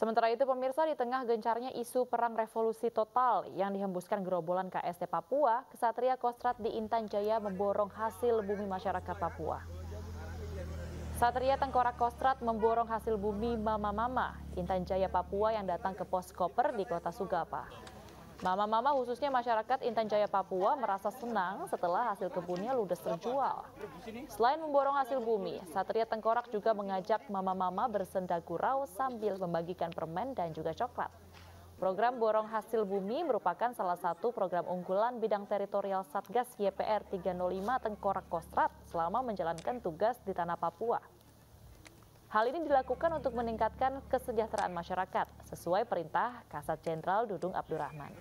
Sementara itu pemirsa, di tengah gencarnya isu perang revolusi total yang dihembuskan gerobolan KST Papua, Kesatria Kostrad di Intan Jaya memborong hasil bumi masyarakat Papua. Satria Tengkorak Kostrad memborong hasil bumi mama-mama Intan Jaya Papua yang datang ke pos koper di kota Sugapa. Mama-mama khususnya masyarakat Intan Jaya Papua merasa senang setelah hasil kebunnya ludes terjual. Selain memborong hasil bumi, Satria Tengkorak juga mengajak mama-mama bersenda gurau sambil membagikan permen dan juga coklat. Program borong hasil bumi merupakan salah satu program unggulan bidang teritorial Satgas YPR 305 Tengkorak Kostrad selama menjalankan tugas di tanah Papua. Hal ini dilakukan untuk meningkatkan kesejahteraan masyarakat sesuai perintah Kasat Jenderal Dudung Abdurrahman.